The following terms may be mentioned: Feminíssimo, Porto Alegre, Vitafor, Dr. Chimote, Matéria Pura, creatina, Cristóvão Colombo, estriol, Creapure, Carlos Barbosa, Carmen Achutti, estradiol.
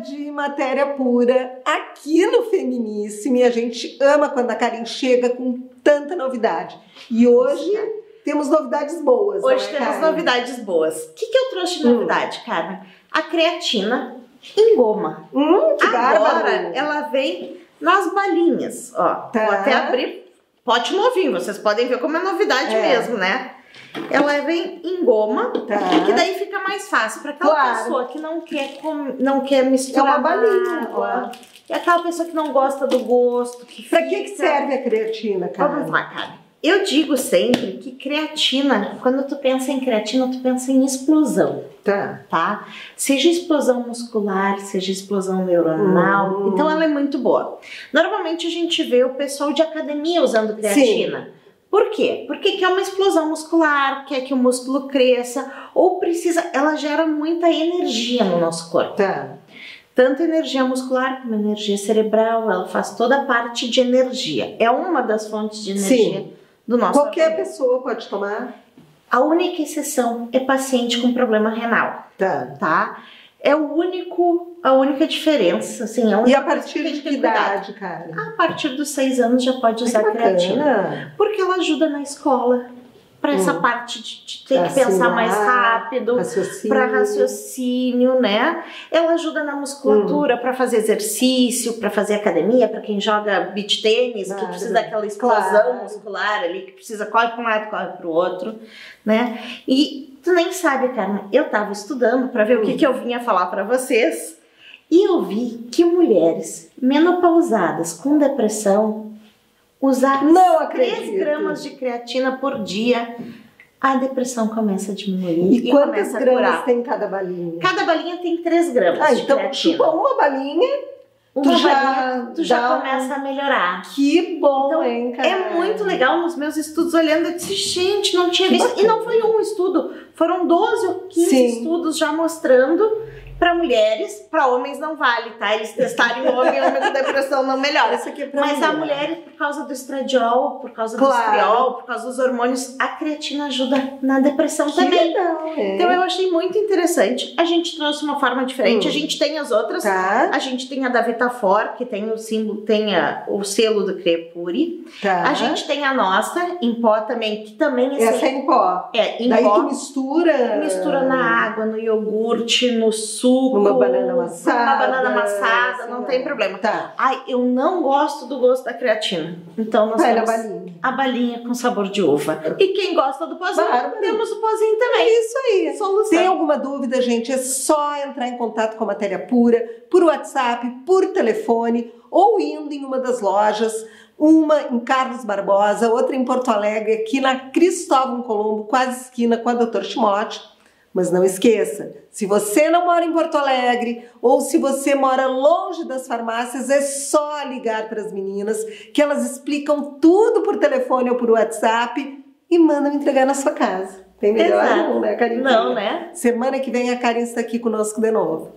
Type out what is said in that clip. de Matéria Pura aqui no Feminíssimo, e a gente ama quando a Karen chega com tanta novidade. E hoje temos novidades boas. Hoje temos novidades boas. O que que eu trouxe de novidade, Karen? A creatina em goma. Que agora ela vem nas balinhas, ó. Tá. Vou até abrir pote novinho, vocês podem ver como é novidade mesmo, né? Ela vem em goma, que daí fica mais fácil para aquela pessoa que não quer, não quer misturar uma balinha, e aquela pessoa que não gosta do gosto. Para que serve a creatina, cara? Vamos lá, cara. Eu digo sempre que creatina, quando tu pensa em creatina, tu pensa em explosão, tá? Seja explosão muscular, seja explosão neuronal, então ela é muito boa. Normalmente a gente vê o pessoal de academia usando creatina. Sim. Por quê? Porque quer uma explosão muscular, quer que o músculo cresça, ou precisa... Ela gera muita energia no nosso corpo. Tá. Tanto energia muscular como energia cerebral, ela faz toda a parte de energia. É uma das fontes de energia do nosso corpo. Qualquer pessoa pode tomar? A única exceção é paciente com problema renal. Tá? É o único, a única diferença, assim. E a partir de que idade, cara? A partir dos 6 anos já pode usar creatina. Porque ela ajuda na escola, para essa parte de ter que pensar mais rápido, para raciocínio, né? Ela ajuda na musculatura, para fazer exercício, para fazer academia, para quem joga beach tênis, que precisa daquela explosão muscular ali, que precisa corre para um lado, corre para o outro, né? E tu nem sabe, Carmen, eu tava estudando para ver o que eu vinha falar para vocês, e eu vi que mulheres menopausadas com depressão usaram 3 gramas de creatina por dia, a depressão começa a diminuir. E quantas gramas tem cada balinha? Cada balinha tem 3 gramas de creatina. Então, chupa uma balinha... Tu já começa a melhorar. Que bom, então, hein, cara? É muito legal. Nos meus estudos, olhando, eu disse, gente, não tinha visto. E não foi um estudo, foram 12 ou 15 estudos já mostrando para mulheres, para homens não vale, tá? Eles testarem o homem com depressão não melhora. Isso aqui é pra Mas a mulher, por causa do estradiol, por causa do estriol, por causa dos hormônios, a creatina ajuda na depressão também. Legal, então eu achei muito interessante. A gente trouxe uma forma diferente. A gente tem as outras. A gente tem a da Vitafor, que tem o símbolo, tem o selo do Creapure. A gente tem a nossa, em pó também, que também é essa em pó. É, em pó. Daí tu mistura. Mistura na água, no iogurte, no suco. Uma banana amassada. Uma banana amassada, não tem problema. Ai, eu não gosto do gosto da creatina. Então nós temos a balinha com sabor de uva. E quem gosta do pozinho, temos o pozinho também. É isso aí. Solução. Tem alguma dúvida, gente? É só entrar em contato com a Matéria Pura, por WhatsApp, por telefone, ou indo em uma das lojas, uma em Carlos Barbosa, outra em Porto Alegre, aqui na Cristóvão Colombo, quase esquina com a Dr. Chimote. Mas não esqueça, se você não mora em Porto Alegre ou se você mora longe das farmácias, é só ligar para as meninas que elas explicam tudo por telefone ou por WhatsApp e mandam entregar na sua casa. Tem melhor não, né, Karen? Não, né? Semana que vem a Karen está aqui conosco de novo.